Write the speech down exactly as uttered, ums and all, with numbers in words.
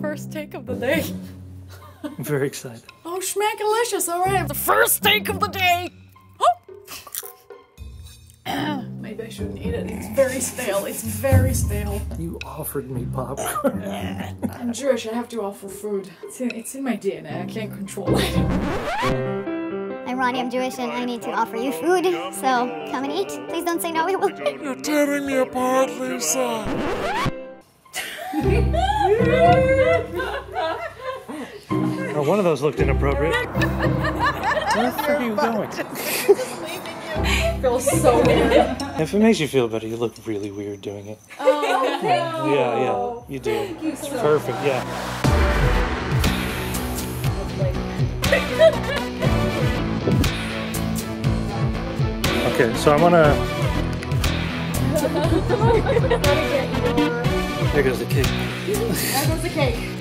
First take of the day. I'm very excited. Oh, schmackalicious, all right. The first take of the day. Oh. Maybe I shouldn't eat it. It's very stale. It's very stale. You offered me popcorn. I'm Jewish. I have to offer food. It's in, it's in my D N A. I can't control it. I'm Ronnie. I'm Jewish, and I need to offer you food. So come and eat. Please don't say no. We will. You're tearing me apart, Lisa. Oh, one of those looked inappropriate. Where are you going? Just leaving you. It feels so weird. If it makes you feel better, you look really weird doing it. Oh, no. Yeah, yeah, you do. Thank you so perfect, much. Yeah. Okay, so I want to... There goes the cake. There goes the cake.